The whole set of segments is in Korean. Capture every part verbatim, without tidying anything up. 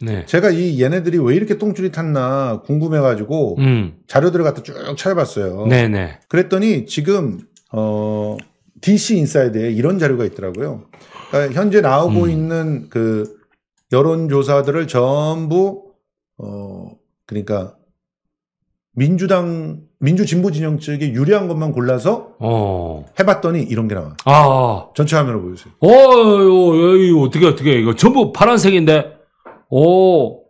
네. 제가 이 얘네들이 왜 이렇게 똥줄이 탔나 궁금해가지고 음. 자료들을 갖다 쭉 찾아봤어요. 네네. 그랬더니 지금 어, 디씨 인사이드에 이런 자료가 있더라고요. 그러니까 현재 나오고 음. 있는 그 여론조사들을 전부 어, 그러니까 민주당 민주진보진영 측에 유리한 것만 골라서 어. 해봤더니 이런 게 나와. 아. 전체 화면을 보여주세요. 어, 어, 어떻게 어떻게 이거 전부 파란색인데. 오,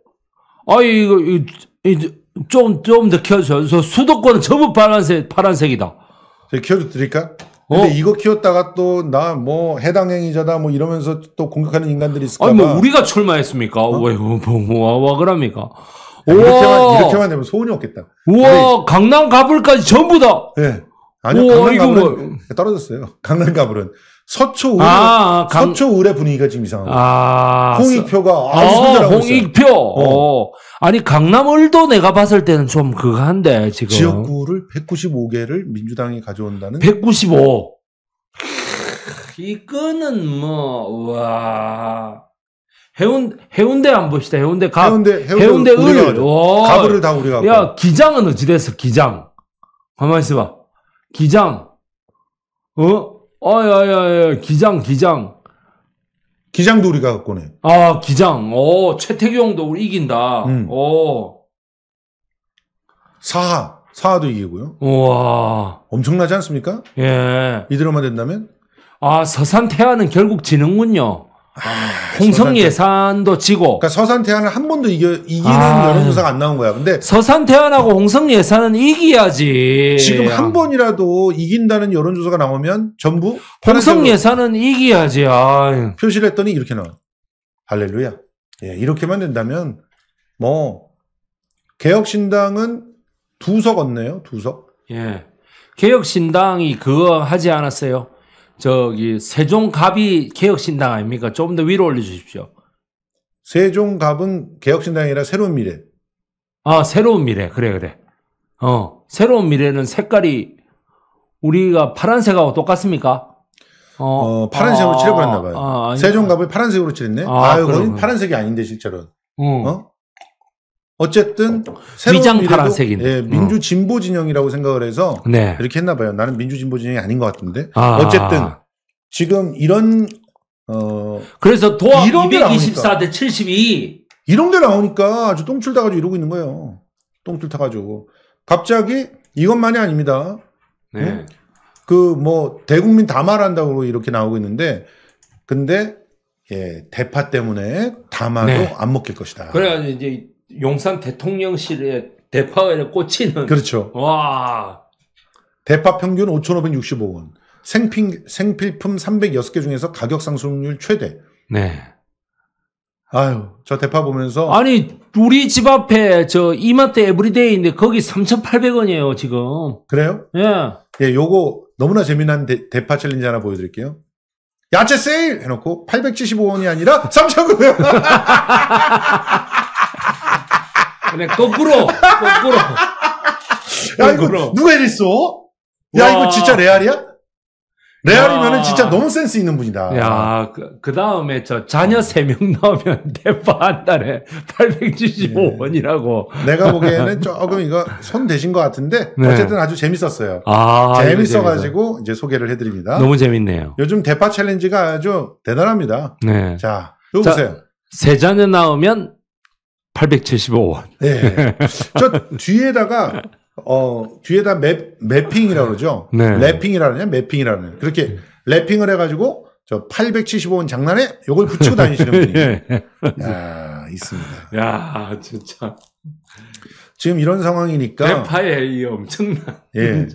아 이거 좀 좀 더 키워줘요. 수도권은 전부 파란색 파란색이다. 제가 키워줘 드릴까? 근데 어? 이거 키웠다가 또 나 뭐 해당 행위자다 뭐 이러면서 또 공격하는 인간들이 있을까봐. 아니 뭐 우리가 출마했습니까? 어? 왜 뭐 뭐 와 그럽니까? 이렇게만 이렇게만 되면 소원이 없겠다. 우와, 강남 가불까지 전부 다. 예. 네. 아니요, 강남 가불은 뭐... 떨어졌어요. 강남 가불은. 서초 의뢰, 아, 강... 서초 의뢰 분위기가 지금 이상하고. 아, 홍익표가, 아, 아 홍익표. 어. 아니, 강남을도 내가 봤을 때는 좀 그거 한데, 지금. 지역구를 백구십오 개를 민주당이 가져온다는. 백구십오. 이거는 뭐, 와. 해운, 해운대 안 봅시다. 해운대 가. 해운대, 해운대, 해운대 을. 가구를 다 우리가. 야, 갖고. 기장은 어찌됐어, 기장. 가만히 있어봐. 기장. 어? 아야야야 기장 기장 기장도 우리가 갖고네. 아 기장. 오 최태경도 우리 이긴다. 음. 오 사하 사하도 이기고요. 우와 엄청나지 않습니까? 예. 이대로만 된다면 아 서산 태안은 결국 지는군요. 아, 홍성 예산도 지고. 그러니까 서산 태안을 한 번도 이겨, 이기는 아, 여론조사가 안 나온 거야. 근데 서산 태안하고 홍성 예산은 이겨야지. 지금 한 번이라도 이긴다는 여론조사가 나오면 전부 홍성 예산은 이겨야지. 아유. 표시를 했더니 이렇게 나와. 할렐루야. 예, 이렇게만 된다면 뭐 개혁신당은 두 석 얻네요. 두 석. 예. 개혁신당이 그거 하지 않았어요. 저기 세종갑이 개혁신당 아닙니까? 조금 더 위로 올려주십시오. 세종갑은 개혁신당이 아니라 새로운 미래. 아 새로운 미래 그래 그래. 어 새로운 미래는 색깔이 우리가 파란색하고 똑같습니까? 어, 어 파란색으로 아, 칠해버렸나 봐요. 아, 세종갑을 파란색으로 칠했네. 아, 아유 그건 파란색이 아닌데 실제로는. 음. 어? 어쨌든 새로운 위장 파란색이네. 예, 민주진보진영이라고 생각을 해서 네. 이렇게 했나 봐요. 나는 민주진보진영이 아닌 것 같은데. 아. 어쨌든 지금 이런 어 그래서 도합 이백이십사 대 칠십이 이런 게 나오니까 아주 똥줄 타가지고 이러고 있는 거예요. 똥줄 타가지고 갑자기 이것만이 아닙니다. 네. 응? 그 뭐 대국민 다 말한다고 이렇게 나오고 있는데 근데 예 대파 때문에 다 말도 네. 안 먹힐 것이다. 그래가지고 이제. 용산 대통령실에 대파에 꽂히는. 그렇죠. 와. 대파 평균 오천오백육십오 원. 생필, 생필품 삼백육 개 중에서 가격 상승률 최대. 네. 아유, 저 대파 보면서. 아니, 우리 집 앞에 저 이마트 에브리데이인데 거기 삼천팔백 원이에요, 지금. 그래요? 예. 예, 요거 너무나 재미난 대, 대파 챌린지 하나 보여드릴게요. 야채 세일! 해놓고 팔백칠십오 원이 아니라 삼천구백 원! 그냥 거꾸로, 거꾸로. 야, 이거 누가 이랬어? 야, 와. 이거 진짜 레알이야? 레알이면은 진짜 너무 센스 있는 분이다. 야, 그, 그 다음에 저 자녀 세 명 나오면 대파 한 달에 팔백칠십오 원이라고. 네. 내가 보기에는 조금 이거 손 대신 것 같은데, 네. 어쨌든 아주 재밌었어요. 아, 재밌어가지고 이제 소개를 해드립니다. 너무 재밌네요. 요즘 대파 챌린지가 아주 대단합니다. 네. 자, 이거 보세요. 세 자녀 나오면 팔백칠십오 원. 네. 저 뒤에다가, 어, 뒤에다 맵, 맵핑이라고 그러죠? 네. 랩핑이라고 하냐? 맵핑이라고 하냐? 그렇게 랩핑을 해가지고, 저 팔백칠십오 원 장난에 요걸 붙이고 다니시는 분이. 네. 야, 있습니다. 야, 진짜. 지금 이런 상황이니까. 대파의 이 엄청난. 예.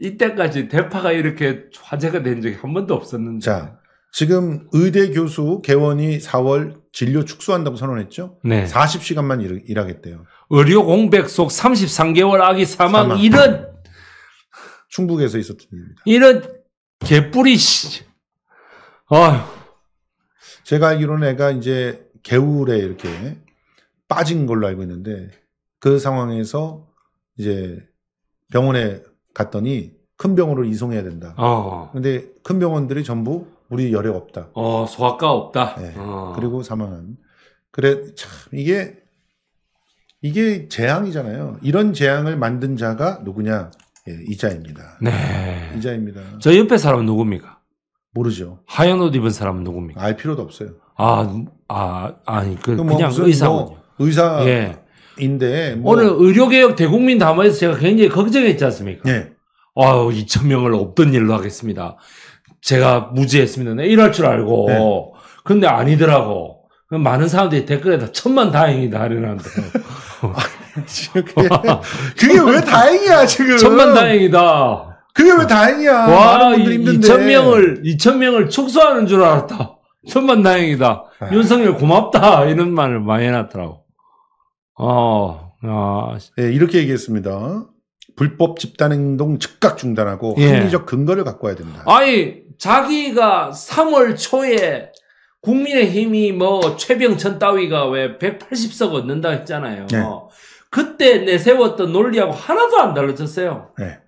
이때까지 대파가 이렇게 화제가 된 적이 한 번도 없었는데. 자. 지금 의대 교수 개원이 사월 진료 축소한다고 선언했죠? 네. 사십 시간만 일, 일하겠대요. 의료 공백 속 삼십삼 개월 아기 사망, 사망. 이런. 충북에서 있었던 일입니다. 이런 개뿔이, 씨. 아휴. 제가 알기로는 애가 이제 개울에 이렇게 빠진 걸로 알고 있는데 그 상황에서 이제 병원에 갔더니 큰 병원으로 이송해야 된다. 어. 근데 큰 병원들이 전부 우리 여력 없다. 어, 소아과 없다. 네. 어. 그리고 사망한. 그래, 참, 이게, 이게 재앙이잖아요. 이런 재앙을 만든 자가 누구냐? 예, 이자입니다. 네. 이자입니다. 저 옆에 사람은 누굽니까? 모르죠. 하얀 옷 입은 사람은 누굽니까? 알 필요도 없어요. 아, 아, 아니, 그, 뭐 그냥 의사군요. 뭐 의사. 예. 인데 뭐 오늘 의료개혁 대국민 담화에서 제가 굉장히 걱정했지 않습니까? 네. 아유, 이천 명을 없던 일로 하겠습니다. 제가 무지했습니다. 내가 이럴 줄 알고. 네. 근데 아니더라고. 많은 사람들이 댓글에다 천만 다행이다 하려는데. 그게, 그게 왜 다행이야, 지금. 천만 다행이다. 그게 왜 다행이야. 와, 이천 명을, 이천 명을 축소하는 줄 알았다. 천만 다행이다. 아. 윤석열 고맙다. 이런 말을 많이 해놨더라고. 어, 어. 네, 이렇게 얘기했습니다. 불법 집단행동 즉각 중단하고 예. 합리적 근거를 갖고 와야 된다. 아니, 자기가 삼월 초에 국민의힘이 뭐 최병천 따위가 왜 백팔십 석 얻는다 했잖아요. 네. 그때 내세웠던 논리하고 하나도 안 달라졌어요. 네.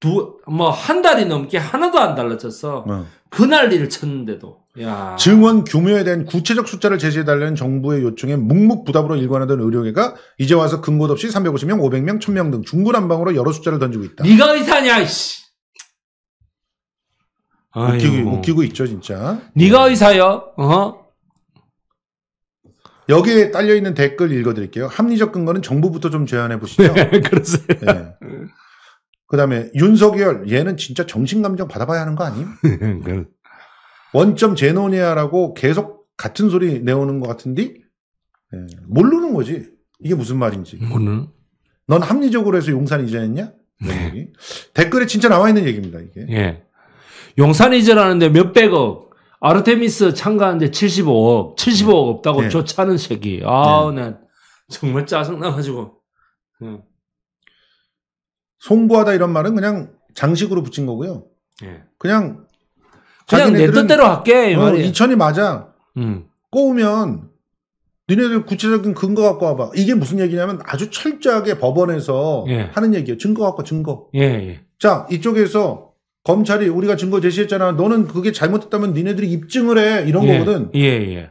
두, 뭐 한 달이 넘게 하나도 안 달라졌어. 네. 그 난리를 쳤는데도. 야. 증원 규모에 대한 구체적 숫자를 제시해달라는 정부의 요청에 묵묵부답으로 일관하던 의료계가 이제 와서 근거도 없이 삼백오십 명, 오백 명, 천 명 등 중구난방으로 여러 숫자를 던지고 있다. 네가 의사냐, 이씨. 웃기고, 웃기고 있죠, 진짜. 네가 의사여? 어? 여기에 딸려있는 댓글 읽어드릴게요. 합리적 근거는 정부부터 좀 제안해보시죠. 네, 그러세요. 네. 그 다음에 윤석열, 얘는 진짜 정신감정 받아봐야 하는 거 아님? 원점 제노니아라고 계속 같은 소리 내오는 것 같은데 네. 모르는 거지. 이게 무슨 말인지. 모르는? 넌 합리적으로 해서 용산 이전했냐? 네. 댓글에 진짜 나와있는 얘기입니다, 이게. 네. 용산 이전하는데 몇백억, 아르테미스 참가하는데 칠십오억, 칠십오억 없다고 네. 조차는 새끼. 아우, 네. 난 정말 짜증나가지고. 응. 송구하다 이런 말은 그냥 장식으로 붙인 거고요. 네. 그냥, 그냥 내 뜻대로 할게. 이 어, 이천이 맞아. 음. 꼬우면 니네들 구체적인 근거 갖고 와봐. 이게 무슨 얘기냐면 아주 철저하게 법원에서 예. 하는 얘기예요. 증거 갖고 증거. 예, 예. 자, 이쪽에서 검찰이 우리가 증거 제시했잖아. 너는 그게 잘못했다면 니네들이 입증을 해. 이런 예, 거거든. 예, 예.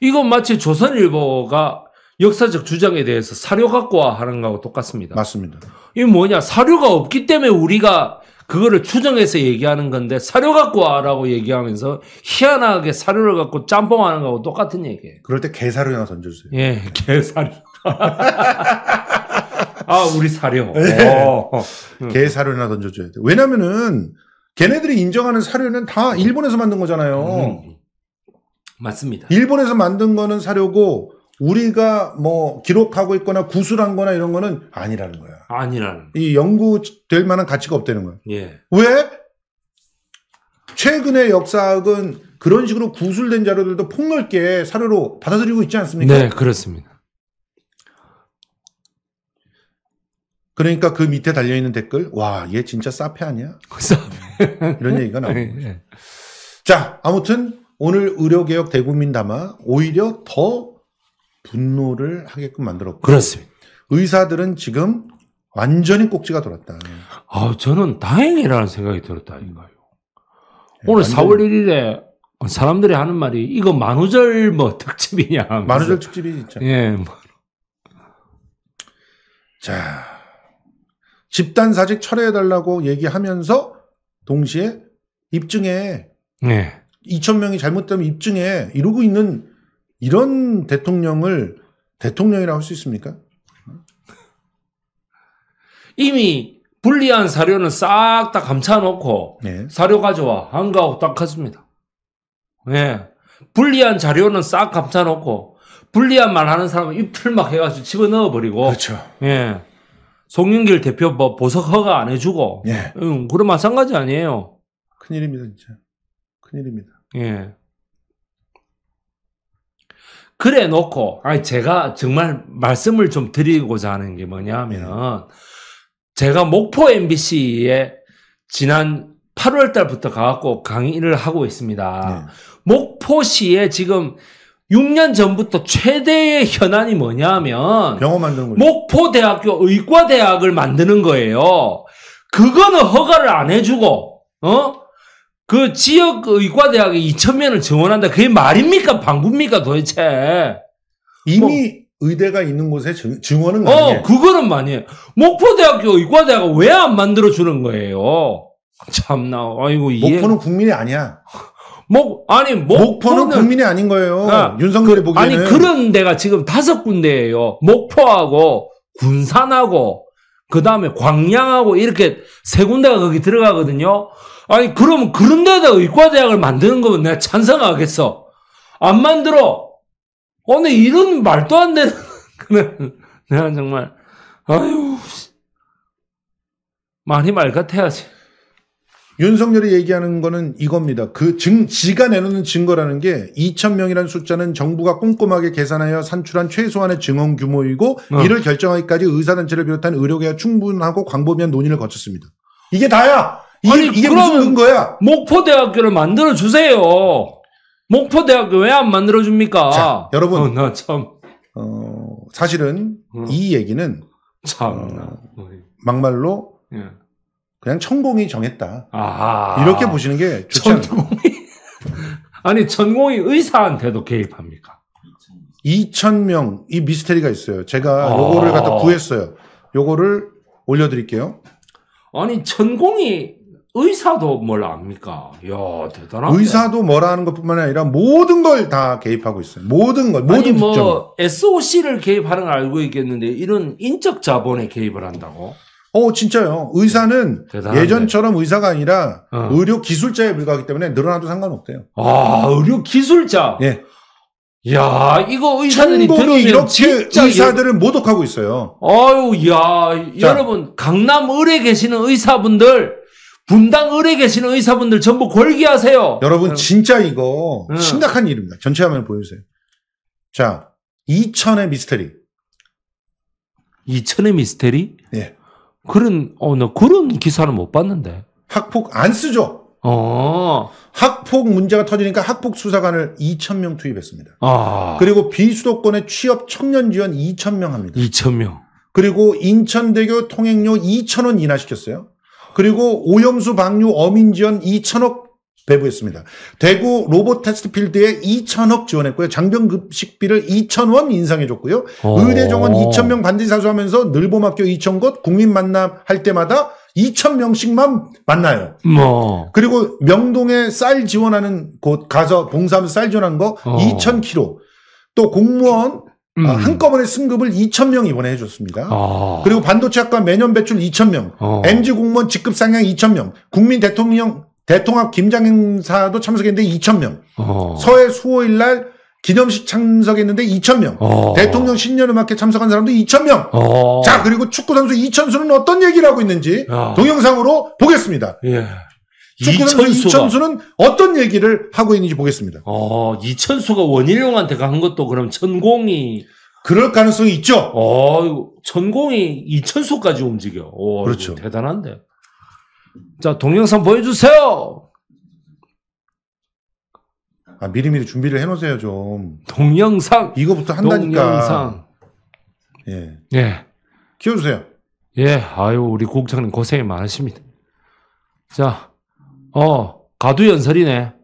이건 마치 조선일보가 역사적 주장에 대해서 사료 갖고 와 하는 거하고 똑같습니다. 맞습니다. 이게 뭐냐. 사료가 없기 때문에 우리가 그거를 추정해서 얘기하는 건데 사료 갖고 와라고 얘기하면서 희한하게 사료를 갖고 짬뽕하는 거하고 똑같은 얘기예요. 그럴 때 개사료 하나 던져주세요. 예, 개사료. 아, 우리 사료. 네. 개 사료나 던져줘야 돼. 왜냐면은, 걔네들이 인정하는 사료는 다 일본에서 만든 거잖아요. 음. 맞습니다. 일본에서 만든 거는 사료고, 우리가 뭐, 기록하고 있거나 구술한 거나 이런 거는 아니라는 거야. 아니라는. 이 연구될 만한 가치가 없다는 거야. 예. 왜? 최근의 역사학은 그런 식으로 구술된 자료들도 폭넓게 사료로 받아들이고 있지 않습니까? 네, 그렇습니다. 그러니까 그 밑에 달려있는 댓글 와, 얘 진짜 싸패 아니야? 이런 얘기가 나오는 거죠. 자, 아무튼 오늘 의료개혁 대국민 담화 오히려 더 분노를 하게끔 만들었고 그렇습니다. 의사들은 지금 완전히 꼭지가 돌았다. 아, 저는 다행이라는 생각이 들었다니까요. 네, 오늘 사월 일일에 사람들이 하는 말이 이거 만우절 뭐 특집이냐. 하면서. 만우절 특집이 진짜. 예. 자. 집단사직 철회해달라고 얘기하면서 동시에 입증해. 네. 이천 명이 잘못되면 입증해. 이러고 있는 이런 대통령을 대통령이라고 할 수 있습니까? 이미 불리한 사료는 싹 다 감춰놓고 네. 사료 가져와. 안 가고 딱 갔습니다. 네. 불리한 자료는 싹 감춰놓고 불리한 말 하는 사람은 입틀 막 해가지고 집어넣어버리고. 그렇죠. 네. 송영길 대표 뭐 보석 허가 안 해주고, 예. 응, 그럼 마찬가지 아니에요. 큰일입니다, 진짜. 큰일입니다. 예. 그래 놓고, 아니, 제가 정말 말씀을 좀 드리고자 하는 게 뭐냐 하면, 예. 제가 목포 엠비씨에 지난 팔월 달부터 가갖고 강의를 하고 있습니다. 예. 목포시에 지금 육 년 전부터 최대의 현안이 뭐냐 하면 병원 만드는 거죠. 목포대학교 의과대학을 만드는 거예요. 그거는 허가를 안 해주고 어? 그 지역 의과대학에 이천 명을 증원한다. 그게 말입니까? 방구입니까 도대체. 이미 뭐, 의대가 있는 곳에 증원은 가능해. 어, 그거는 많이 해. 목포대학교 의과대학을 왜 안 만들어주는 거예요? 참나, 아이고, 이해. 목포는 국민이 아니야. 목, 아니, 목포는, 목포는 국민이 아닌 거예요. 아, 윤석열이 그, 보기에는. 아니, 그런 데가 지금 다섯 군데예요. 목포하고, 군산하고, 그 다음에 광양하고, 이렇게 세 군데가 거기 들어가거든요. 아니, 그러면 그런 데다 의과대학을 만드는 거면 내가 찬성하겠어. 안 만들어. 오늘 이런 말도 안 되는, 내가 정말, 아유, 많이 말 같아야지. 윤석열이 얘기하는 거는 이겁니다. 그 증, 지가 내놓는 증거라는 게 이천 명이라는 숫자는 정부가 꼼꼼하게 계산하여 산출한 최소한의 증원 규모이고 어. 이를 결정하기까지 의사단체를 비롯한 의료계와 충분하고 광범위한 논의를 거쳤습니다. 이게 다야! 이게, 아니, 이게 무슨 근거야? 목포대학교를 만들어주세요. 목포대학교 왜 안 만들어줍니까? 자, 여러분. 어, 나 참. 어, 사실은 어. 이 얘기는 참 어, 막말로 예. 그냥 천공이 정했다. 아, 이렇게 보시는 게 좋지 않나요? 천공이 아니 천공이 의사한테도 개입합니까? 이천 명 이 미스테리가 있어요. 제가 아. 요거를 갖다 구했어요. 요거를 올려드릴게요. 아니 천공이 의사도 뭘 압니까? 야 대단하네. 의사도 뭐라 하는 것뿐만 아니라 모든 걸 다 개입하고 있어요. 모든 걸 모든 아니 뭐 국정을. 에스오씨를 개입하는 걸 알고 있겠는데 이런 인적 자본에 개입을 한다고? 어 진짜요. 의사는 대단한데. 예전처럼 의사가 아니라 어. 의료 기술자에 불과하기 때문에 늘어나도 상관없대요. 아 의료 기술자. 예. 야 이거 의사들이 들으면 이렇게 의사들을 여... 모독하고 있어요. 아유 야 자. 여러분 강남 을에 계시는 의사분들 분당 을에 계시는 의사분들 전부 골기하세요. 여러분 진짜 이거 응. 심각한 일입니다. 전체 화면 보여주세요. 자 이천의 미스테리. 이천의 미스테리? 예. 그런, 어, 나 그런 기사는 못 봤는데. 학폭 안 쓰죠? 어. 학폭 문제가 터지니까 학폭 수사관을 이천 명 투입했습니다. 아. 그리고 비수도권의 취업 청년 지원 이천 명 합니다. 이천 명. 그리고 인천대교 통행료 이천 원 인하시켰어요. 그리고 오염수 방류 어민 지원 이천억 배부했습니다. 대구 로봇 테스트 필드에 이천억 지원했고요. 장병급식비를 이천 원 인상해줬고요. 의대 정원 이천 명 반드시 사수하면서 늘봄학교 이천 곳 국민 만남할 때마다 이천 명씩만 만나요. 뭐. 그리고 명동에 쌀 지원하는 곳 가서 봉사하면서 쌀 지원한 거 어. 이천 킬로그램. 또 공무원 음. 한꺼번에 승급을 이천 명 이번에 해줬습니다. 어. 그리고 반도체학과 매년 배출 이천 명. 어. 엠지공무원 직급 상향 이천 명. 국민 대통령 대통합 김장행사도 참석했는데 이천 명. 어. 서해 수호일날 기념식 참석했는데 이천 명. 어. 대통령 신년음악회 참석한 사람도 이천 명. 어. 자 그리고 축구선수 이천수는 어떤 얘기를 하고 있는지 어. 동영상으로 보겠습니다. 예. 축구선수 이천수는 어떤 얘기를 하고 있는지 보겠습니다. 어, 이천수가 원희룡한테 간 것도 그럼 천공이. 그럴 가능성이 있죠. 어, 천공이 이천수까지 움직여. 오, 그렇죠. 대단한데. 자, 동영상 보여주세요! 아, 미리미리 준비를 해놓으세요, 좀. 동영상! 이거부터 한다니까. 동영상. 예. 예. 키워주세요. 예, 아유, 우리 국장님 고생이 많으십니다. 자, 어, 가두연설이네.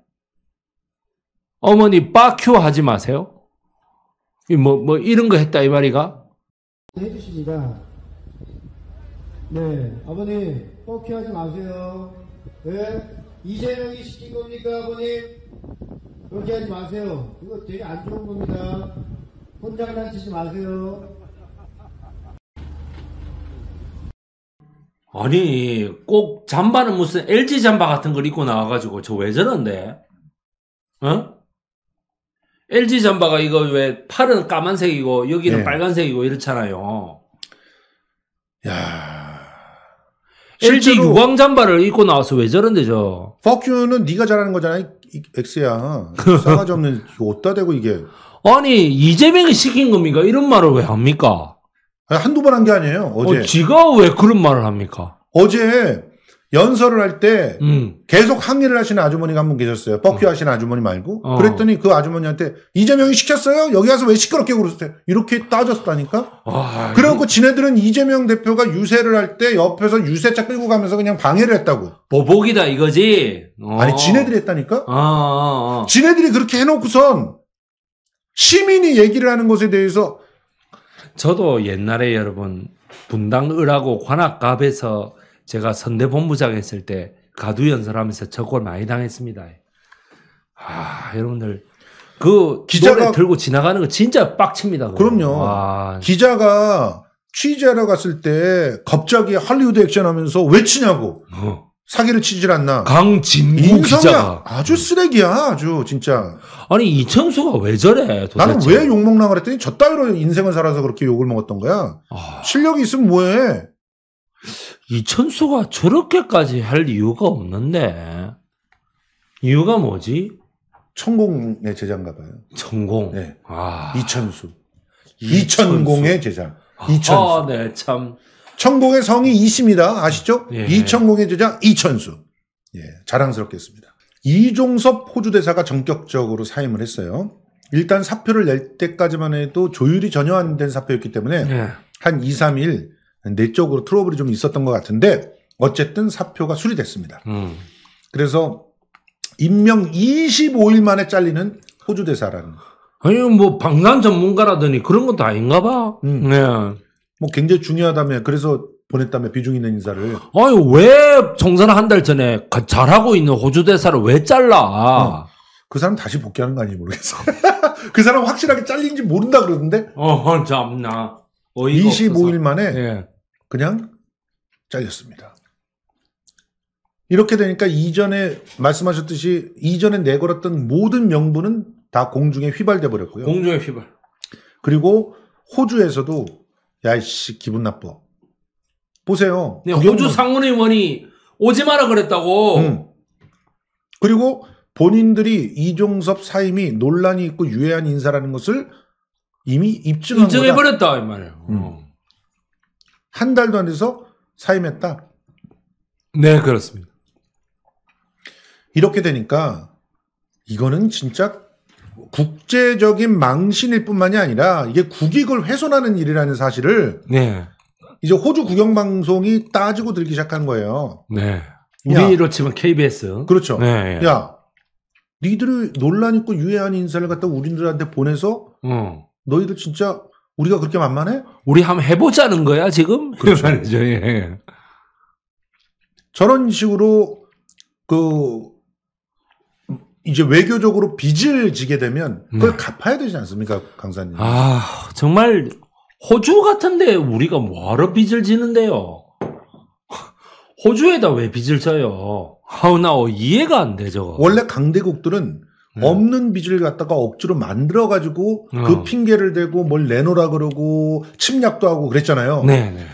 어머니, 빠큐 하지 마세요. 이 뭐, 뭐, 이런 거 했다, 이 말이가? 해주십니다. 네, 아버님. 포기하지 마세요. 네? 이재명이 시킨 겁니까, 아버님? 그렇게 하지 마세요. 이거 되게 안 좋은 겁니다. 혼장난치지 마세요. 아니, 꼭 잠바는 무슨 엘지 잠바 같은 걸 입고 나와가지고 저 왜 저런데? 어? 엘지 잠바가 이거 왜 팔은 까만색이고 여기는 네. 빨간색이고 이렇잖아요. 야. 엘지 유광 잠바를 입고 나와서 왜 저런데 저. 퍼큐는 네가 잘하는 거잖아. 엑스야. 싸가지 없는 옷다 대고 이게. 아니 이재명이 시킨 겁니까? 이런 말을 왜 합니까? 아니, 한두 번 한 게 아니에요. 어제. 어, 지가 왜 그런 말을 합니까? 어제 연설을 할 때 음. 계속 항의를 하시는 아주머니가 한 분 계셨어요. 퍼큐 어. 하시는 아주머니 말고. 어. 그랬더니 그 아주머니한테 이재명이 시켰어요? 여기 와서 왜 시끄럽게 그러세요? 이렇게 따졌다니까? 아, 그래갖고 지네들은 이재명 대표가 유세를 할 때 옆에서 유세차 끌고 가면서 그냥 방해를 했다고. 보복이다 이거지? 어. 아니 지네들이 했다니까? 아, 아, 아. 지네들이 그렇게 해놓고선 시민이 얘기를 하는 것에 대해서. 저도 옛날에 여러분 분당 을하고 관악갑에서 제가 선대본부장 했을 때 가두 연설하면서 저걸 많이 당했습니다. 아, 여러분들 그 기자가 들고 지나가는 거 진짜 빡칩니다. 그건. 그럼요. 와. 기자가 취재하러 갔을 때 갑자기 할리우드 액션하면서 왜 치냐고. 어. 사기를 치질 않나. 강진우 기자가 아주 쓰레기야. 아주 진짜. 아니 이천수가 왜 저래 도대체. 나는 왜 욕먹나 그랬더니 저 따위로 인생을 살아서 그렇게 욕을 먹었던 거야. 아... 실력이 있으면 뭐해. 이천수가 저렇게까지 할 이유가 없는데. 이유가 뭐지? 천공의 제자인가 봐요. 천공. 네. 아... 이천수. 이천공의 이천수. 제자. 이천수. 아, 네, 참. 천공의 성이 이십니다. 아시죠? 예. 이천공의 제자 이천수. 예, 자랑스럽겠습니다. 이종섭 호주 대사가 전격적으로 사임을 했어요. 일단 사표를 낼 때까지만 해도 조율이 전혀 안 된 사표였기 때문에 예. 한 이, 삼 일 내적으로 트러블이 좀 있었던 것 같은데 어쨌든 사표가 수리됐습니다. 음. 그래서 임명 이십오 일 만에 잘리는 호주 대사라는. 아니 뭐 방산 전문가라더니 그런 건 다 아닌가 봐. 음. 예. 뭐 굉장히 중요하다며 그래서 보냈다며 비중 있는 인사를. 아유 왜 정선 한 달 전에 잘하고 있는 호주 대사를 왜 잘라? 응. 그 사람 다시 복귀하는 거 아닌지 모르겠어. 그 사람 확실하게 잘린지 모른다 그러던데. 어 참나. 어이가 이십오 일 없어서. 만에 예. 그냥 잘렸습니다. 이렇게 되니까 이전에 말씀하셨듯이 이전에 내걸었던 모든 명분은 다 공중에 휘발돼 버렸고요. 공중에 휘발. 그리고 호주에서도 야이씨 기분 나빠. 보세요. 네, 호주 상원의원이 오지 마라 그랬다고. 응. 그리고 본인들이 이종섭 사임이 논란이 있고 유해한 인사라는 것을 이미 입증한 거다. 입증해버렸다 이 말이에요. 응. 한 달도 안 돼서 사임했다. 네 그렇습니다. 이렇게 되니까 이거는 진짜 국제적인 망신일 뿐만이 아니라 이게 국익을 훼손하는 일이라는 사실을 네. 이제 호주 국영방송이 따지고 들기 시작한 거예요. 네. 우리로 치면 케이비에스. 그렇죠. 네, 네. 야, 니들이 논란 있고 유해한 인사를 갖다 우리들한테 보내서 어. 너희들 진짜 우리가 그렇게 만만해? 우리 한번 해보자는 거야 지금? 그렇죠. 예. 저런 식으로 그 이제 외교적으로 빚을 지게 되면 그걸 네. 갚아야 되지 않습니까, 강사님? 아, 정말 호주 같은데 우리가 뭐하러 빚을 지는데요? 호주에다 왜 빚을 져요? 아우, 나 이해가 안 되죠. 원래 강대국들은 네. 없는 빚을 갖다가 억지로 만들어가지고 어. 그 핑계를 대고 뭘 내놓으라 그러고 침략도 하고 그랬잖아요. 네, 네.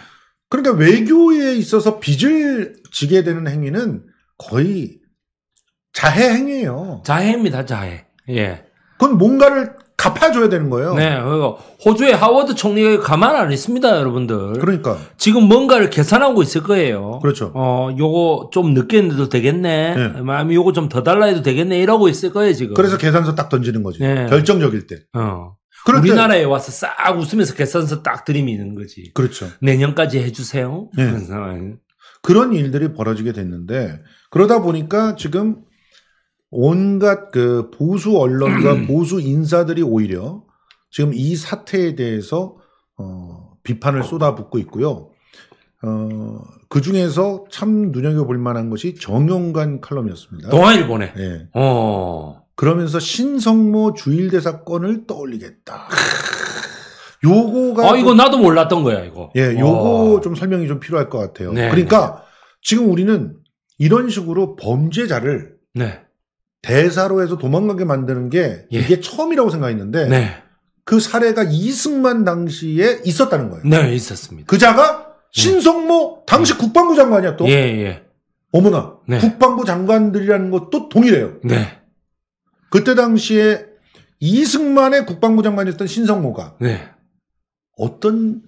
그러니까 외교에 있어서 빚을 지게 되는 행위는 거의 자해 행위예요. 자해입니다, 자해. 예. 그건 뭔가를 갚아줘야 되는 거예요. 네, 호주의 하워드 총리가 가만 안 있습니다, 여러분들. 그러니까 지금 뭔가를 계산하고 있을 거예요. 그렇죠. 어, 요거 좀 늦게 내도 되겠네. 네. 마음이 요거 좀 더 달라 해도 되겠네. 이러고 있을 거예요 지금. 그래서 계산서 딱 던지는 거지. 네. 결정적일 때. 어. 우리나라에 와서 싹 웃으면서 계산서 딱 들이미는 거지. 그렇죠. 내년까지 해주세요. 네. 그런 일들이 벌어지게 됐는데 그러다 보니까 지금. 온갖 그 보수 언론과 보수 인사들이 오히려 지금 이 사태에 대해서 어, 비판을 쏟아붓고 있고요. 어, 그 중에서 참 눈여겨볼 만한 것이 정용관 칼럼이었습니다. 동아일보네. 네. 어. 그러면서 신성모 주일대사 건을 떠올리겠다. 요거가. 아, 이거 나도 몰랐던 거야, 이거. 예, 요거 어. 좀 설명이 좀 필요할 것 같아요. 네, 그러니까 네. 지금 우리는 이런 식으로 범죄자를. 네. 대사로 해서 도망가게 만드는 게 예. 이게 처음이라고 생각했는데 네. 그 사례가 이승만 당시에 있었다는 거예요. 네, 있었습니다. 그자가 신성모 네. 당시 네. 국방부 장관이야 또. 예, 예. 어머나 네. 국방부 장관들이라는 것도 동일해요. 네. 그때 당시에 이승만의 국방부 장관이었던 신성모가 네. 어떤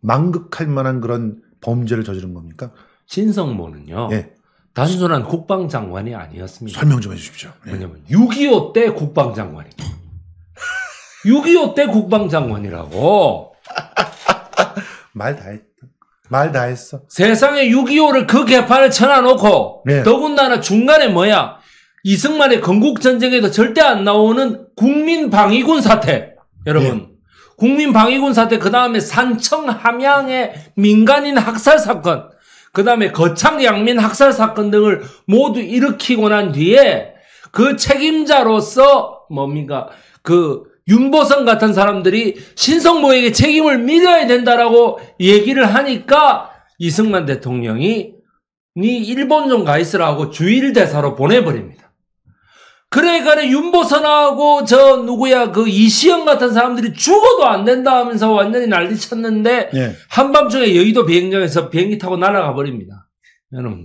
망극할 만한 그런 범죄를 저지른 겁니까? 신성모는요. 예. 단순한 국방장관이 아니었습니다. 설명 좀 해주십시오. 네. 왜냐면 육이오 때 국방장관입니다. 육이오 때 국방장관이라고. 말 다 했다. 말 다 했어. 세상에 육이오를 그 개판을 쳐놔놓고 네. 더군다나 중간에 뭐야 이승만의 건국전쟁에도 절대 안 나오는 국민 방위군 사태, 여러분. 네. 국민 방위군 사태, 그 다음에 산청 함양의 민간인 학살 사건, 그 다음에 거창 양민 학살 사건 등을 모두 일으키고 난 뒤에 그 책임자로서 뭡니까? 그 윤보선 같은 사람들이 신성모에게 책임을 밀어야 된다라고 얘기를 하니까 이승만 대통령이 니 일본 좀 가 있으라고 주일 대사로 보내버립니다. 그래가래 윤보선하고 저 누구야 그 이시영 같은 사람들이 죽어도 안 된다 하면서 완전히 난리 쳤는데 예. 한밤중에 여의도 비행장에서 비행기 타고 날아가 버립니다. 여러분.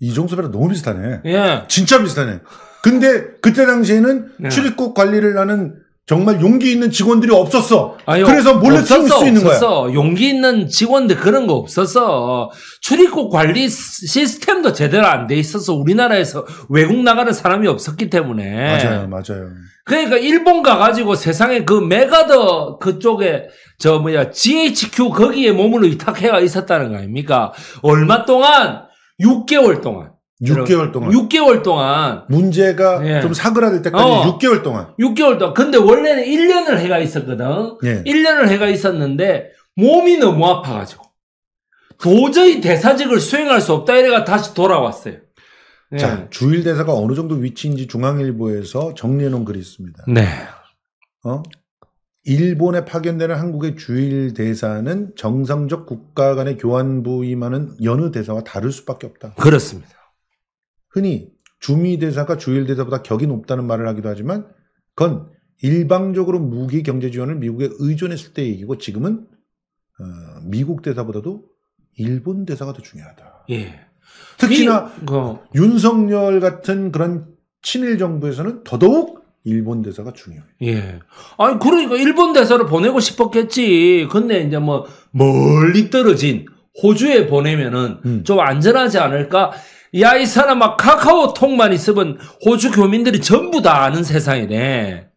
이종섭이랑 너무 비슷하네. 예. 진짜 비슷하네. 근데 그때 당시에는 예. 출입국 관리를 하는 정말 용기 있는 직원들이 없었어. 아니, 그래서 몰래 숨길 수 있는 없었어. 거야. 용기 있는 직원들 그런 거 없었어. 출입국 관리 시스템도 제대로 안 돼 있어서 우리나라에서 외국 나가는 사람이 없었기 때문에. 맞아요, 맞아요. 그러니까 일본 가가지고 세상에 그 메가더 그쪽에 저 뭐야 지에이치큐 거기에 몸을 의탁해가 있었다는 거 아닙니까? 얼마 동안? 육 개월 동안. 육 개월 동안. 육 개월 동안. 문제가 예. 좀 사그라들 때까지 어, 육 개월 동안. 육 개월 동안. 근데 원래는 일 년을 해가 있었거든. 예. 일 년을 해가 있었는데 몸이 너무 아파가지고 도저히 대사직을 수행할 수 없다 이래가 다시 돌아왔어요. 예. 자, 주일 대사가 어느 정도 위치인지 중앙일보에서 정리해놓은 글이 있습니다. 네. 어? 일본에 파견되는 한국의 주일 대사는 정상적 국가 간의 교환 부임하는 여느 대사와 다를 수밖에 없다. 그렇습니다. 흔히 주미대사가 주일대사보다 격이 높다는 말을 하기도 하지만 그건 일방적으로 무기 경제 지원을 미국에 의존했을 때의 얘기고 지금은 어, 미국 대사보다도 일본 대사가 더 중요하다. 예. 특히나 이, 어. 윤석열 같은 그런 친일 정부에서는 더더욱 일본 대사가 중요해요. 예. 아니 그러니까 일본 대사를 보내고 싶었겠지. 근데 이제 뭐 멀리 떨어진 호주에 보내면은 음. 좀 안전하지 않을까? 야, 이 사람아, 카카오톡만 있으면 호주 교민들이 전부 다 아는 세상이네.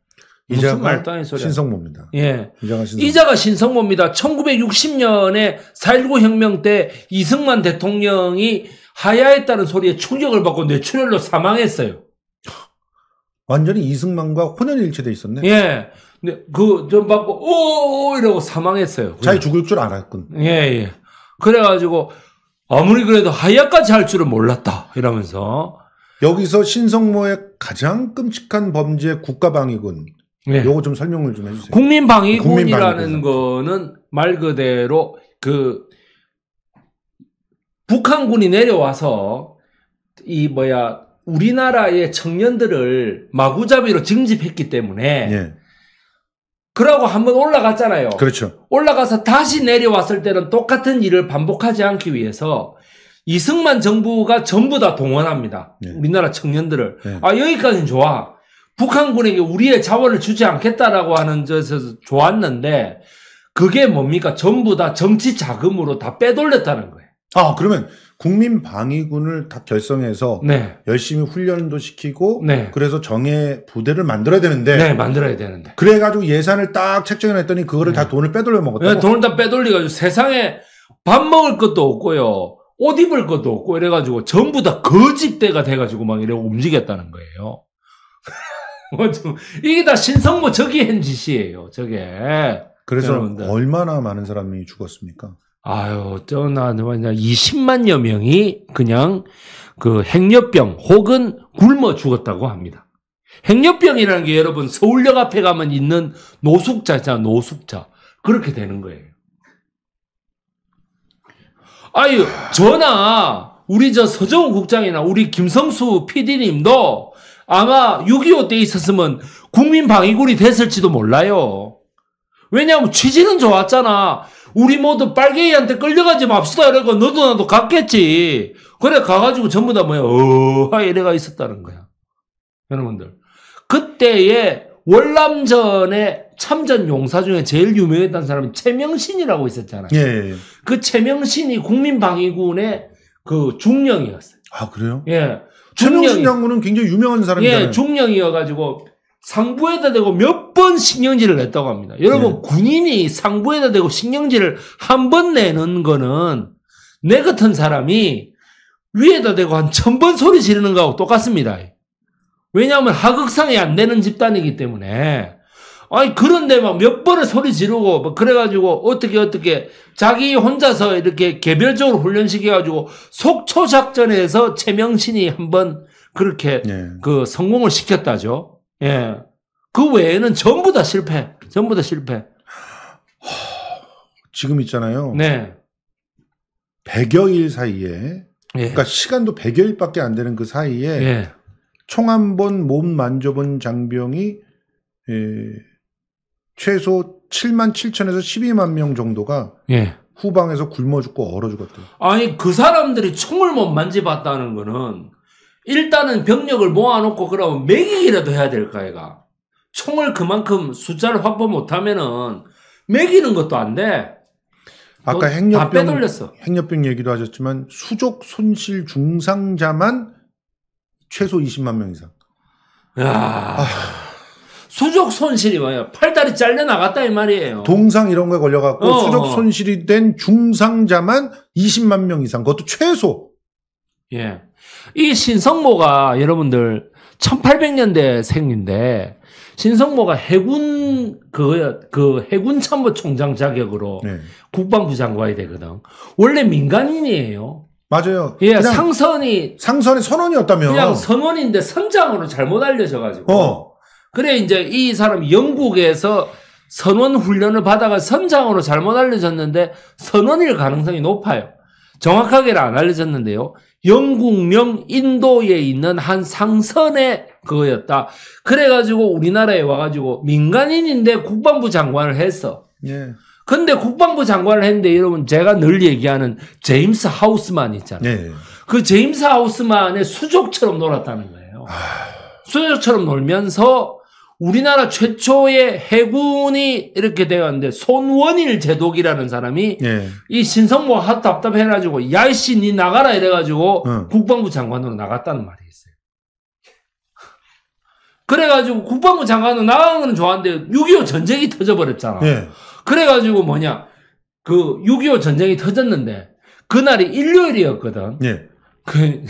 무슨 말도 아닌 소리야. 신성모입니다. 예. 이자가 신성모. 이자가 신성모입니다. 천구백육십 년에 사 일구 혁명 때 이승만 대통령이 하야했다는 소리에 충격을 받고 뇌출혈로 사망했어요. 완전히 이승만과 혼연일체돼 있었네. 예. 근데 그, 좀 받고, 오오오 이러고 사망했어요. 자기 죽을 줄 알았군. 예, 예. 그래가지고, 아무리 그래도 하야까지 할 줄은 몰랐다 이러면서 여기서 신성모의 가장 끔찍한 범죄 국가방위군 네. 요거 좀 설명을 좀 해주세요. 국민방위군이라는 거는 말 그대로 그 북한군이 내려와서 이 뭐야 우리나라의 청년들을 마구잡이로 징집했기 때문에 네. 그러고 한번 올라갔잖아요. 그렇죠. 올라가서 다시 내려왔을 때는 똑같은 일을 반복하지 않기 위해서 이승만 정부가 전부 다 동원합니다. 네. 우리나라 청년들을. 네. 아, 여기까지는 좋아. 북한군에게 우리의 자원을 주지 않겠다라고 하는 데서 좋았는데 그게 뭡니까? 전부 다 정치 자금으로 다 빼돌렸다는 거예요. 아, 그러면 국민 방위군을 다 결성해서 네. 열심히 훈련도 시키고 네. 그래서 정예 부대를 만들어야 되는데 네, 만들어야 되는데 그래 가지고 예산을 딱 책정해놨더니 그거를 네. 다 돈을 빼돌려 먹었다고. 네, 돈을 다 빼돌려 가지고 세상에 밥 먹을 것도 없고요. 옷 입을 것도 없고 이래 가지고 전부 다 거짓대가 돼 가지고 막 이러고 움직였다는 거예요. 이게 다 신성모 저기 한 짓이에요. 저게. 그래서 여러분들. 얼마나 많은 사람이 죽었습니까? 아유, 어쩌나, 이십만여 명이 그냥 그 행여병 혹은 굶어 죽었다고 합니다. 행여병이라는 게 여러분 서울역 앞에 가면 있는 노숙자자, 노숙자. 그렇게 되는 거예요. 아유, 저나, 우리 저 서정훈 국장이나 우리 김성수 피디님도 아마 육이오 때 있었으면 국민방위군이 됐을지도 몰라요. 왜냐하면 취지는 좋았잖아. 우리 모두 빨갱이한테 끌려가지 맙시다 이러고 너도 나도 갔겠지. 그래 가가지고 전부 다 뭐야 어하 이래가 있었다는 거야. 여러분들 그때의 월남전의 참전 용사 중에 제일 유명했던 사람이 최명신이라고 있었잖아요. 예, 예. 그 최명신이 국민방위군의 그 중령이었어요. 아 그래요? 예. 최명신 장군은 굉장히 유명한 사람이잖아요. 예, 중령이어가지고 상부에다 대고 몇 번 신경질을 냈다고 합니다. 여러분 네. 군인이 상부에다 대고 신경질을 한 번 내는 거는 내 같은 사람이 위에다 대고 한 천 번 소리 지르는 거하고 똑같습니다. 왜냐하면 하극상이 안 되는 집단이기 때문에. 아니, 그런데 막 몇 번을 소리 지르고, 막 그래가지고, 어떻게, 어떻게, 자기 혼자서 이렇게 개별적으로 훈련시켜가지고, 속초작전에서 최명신이 한번 그렇게, 네. 그, 성공을 시켰다죠. 예. 그 외에는 전부 다 실패. 전부 다 실패. 지금 있잖아요. 네. 백여 일 사이에, 예. 그러니까 시간도 백여 일밖에 안 되는 그 사이에, 예. 총 한 번 몸 만져본 장병이, 예. 최소 칠만 칠천에서 십이만 명 정도가 예. 후방에서 굶어 죽고 얼어 죽었대요. 아니, 그 사람들이 총을 못 만져봤다는 거는 일단은 병력을 모아놓고 그러면 매기기라도 해야 될까, 얘가. 총을 그만큼 숫자를 확보 못하면은 매기는 것도 안 돼. 아까 행여병, 다 빼돌렸어. 행여병 얘기도 하셨지만 수족 손실 중상자만 최소 이십만 명 이상. 야. 아. 수족 손실이 뭐예요? 팔다리 잘려 나갔다 이 말이에요. 동상 이런 거에 걸려갖고 어, 수족 손실이 된 중상자만 이십만 명 이상. 그것도 최소. 예. 이 신성모가 여러분들 천팔백 년대 생인데 신성모가 해군 그, 그 해군 참모총장 자격으로 네. 국방부 장관이 되거든. 원래 민간인이에요. 맞아요. 예, 그냥 상선이 상선이 선원이었다며. 그냥 선원인데 선장으로 잘못 알려져가지고. 어. 그래, 이제 이 사람 영국에서 선원 훈련을 받아가 선장으로 잘못 알려졌는데 선원일 가능성이 높아요. 정확하게는 안 알려졌는데요. 영국령 인도에 있는 한 상선의 그거였다. 그래가지고 우리나라에 와가지고 민간인인데 국방부 장관을 했어. 예. 근데 국방부 장관을 했는데 여러분 제가 늘 얘기하는 제임스 하우스만 있잖아요. 예. 그 제임스 하우스만의 수족처럼 놀았다는 거예요. 아... 수족처럼 놀면서 우리나라 최초의 해군이 이렇게 되었는데 손원일 제독이라는 사람이 예. 이 신성모가 답답해가지고 야이씨 니 나가라 이래가지고 응. 국방부 장관으로 나갔다는 말이 있어요. 그래가지고 국방부 장관으로 나가는 건 좋았는데 육이오 전쟁이 터져버렸잖아. 예. 그래가지고 뭐냐 그 육이오 전쟁이 터졌는데 그날이 일요일이었거든. 예. 그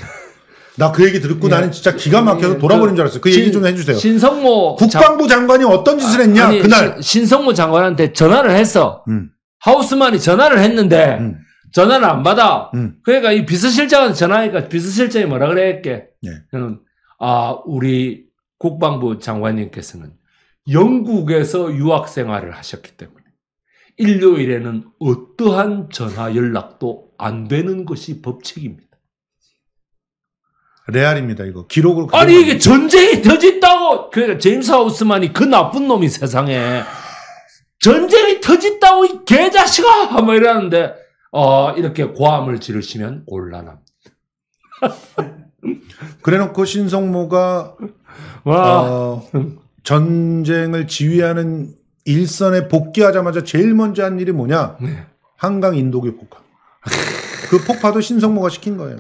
나 그 얘기 듣고 예. 나는 진짜 기가 막혀서 돌아버린 그, 줄 알았어요. 그 신, 얘기 좀 해주세요. 신성모 국방부 장, 장관이 어떤 짓을 했냐 아니, 그날. 시, 신성모 장관한테 전화를 했어. 음. 하우스만이 전화를 했는데 음. 전화를 안 받아. 음. 그러니까 이 비서실장한테 전화하니까 비서실장이 뭐라 그랬게. 예. 저는 아 우리 국방부 장관님께서는 영국에서 유학생활을 하셨기 때문에 일요일에는 어떠한 전화 연락도 안 되는 것이 법칙입니다. 레알입니다, 이거. 기록으로. 아니, 이게 전쟁이 터졌다고! 그러니까 제임스 하우스만이 그 나쁜 놈이 세상에. 전쟁이 터졌다고, 이 개자식아! 막 이러는데, 어, 이렇게 고함을 지르시면 곤란합니다. 그래 놓고 신성모가, 어, 전쟁을 지휘하는 일선에 복귀하자마자 제일 먼저 한 일이 뭐냐? 네. 한강 인도교 폭파. 그 폭파도 신성모가 시킨 거예요.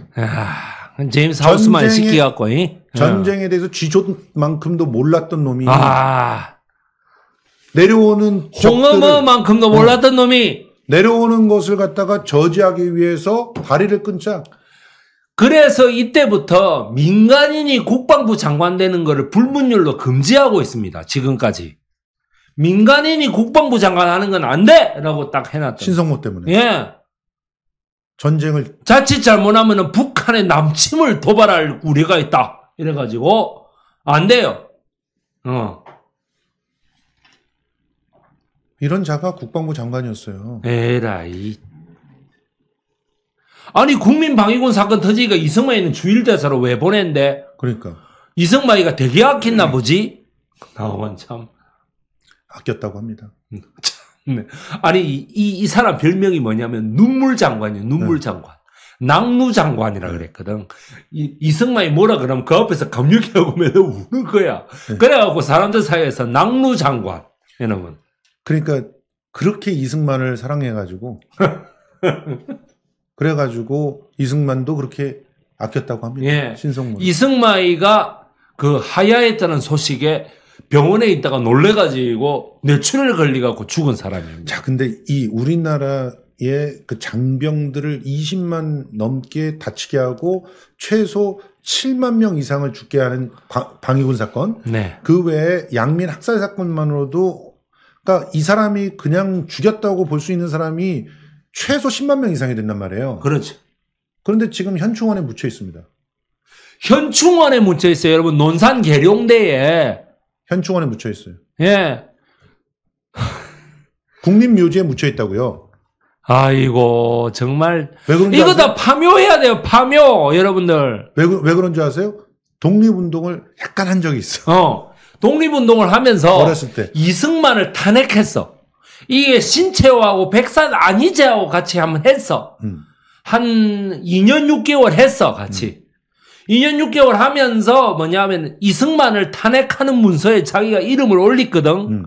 제임스 하우스만 시키갖고 전쟁에 대해서 쥐조만큼도 몰랐던 놈이 아. 내려오는 홍어머만큼도 몰랐던 놈이 내려오는 것을 갖다가 저지하기 위해서 다리를 끊자. 그래서 이때부터 민간인이 국방부 장관 되는 거를 불문율로 금지하고 있습니다. 지금까지 민간인이 국방부 장관 하는 건 안 돼! 라고 딱 해놨던 신성모 때문에 예. 전쟁을 자칫 잘못하면은 북한의 남침을 도발할 우려가 있다. 이래가지고 안 돼요. 어. 이런 자가 국방부 장관이었어요. 에라이. 아니 국민 방위군 사건 터지니까 이승만이는 주일대사로 왜 보낸데? 그러니까 이승만이가 되게 아꼈나 보지. 나오면 참 아꼈다고 합니다. 네. 아니 이, 이 사람 별명이 뭐냐면 눈물 장관이에요. 눈물 네. 장관. 낙루 장관이라 네. 그랬거든. 이, 이승만이 뭐라 그러면 그 앞에서 감육해오고 맨날 우는 거야. 네. 그래갖고 사람들 사이에서 낙루 장관 이놈은. 그러니까 그렇게 이승만을 사랑해가지고 그래가지고 이승만도 그렇게 아꼈다고 합니다. 네. 신성모. 이승만이가 그 하야했다는 소식에 병원에 있다가 놀래가지고 뇌출혈 걸리갖고 죽은 사람이에요. 자, 근데 이 우리나라의 그 장병들을 이십만 넘게 다치게 하고 최소 칠만 명 이상을 죽게 하는 방위군 사건. 네. 그 외에 양민 학살 사건만으로도, 그러니까 이 사람이 그냥 죽였다고 볼 수 있는 사람이 최소 십만 명 이상이 된단 말이에요. 그렇죠. 그런데 지금 현충원에 묻혀 있습니다. 현충원에 묻혀 있어요, 여러분. 논산 계룡대에. 현충원에 묻혀 있어요. 예. 국립묘지에 묻혀 있다고요. 아이고, 정말. 왜 그런지 이거 아세요? 다 파묘해야 돼요, 파묘, 여러분들. 왜, 왜 그런지 아세요? 독립운동을 약간 한 적이 있어. 어. 독립운동을 하면서. 어렸을 때. 이승만을 탄핵했어. 이게 신채호하고 백산 안희재하고 같이 한번 했어. 음. 한 이 년 육 개월 했어, 같이. 음. 이 년 육 개월 하면서 뭐냐면 이승만을 탄핵하는 문서에 자기가 이름을 올렸거든. 음.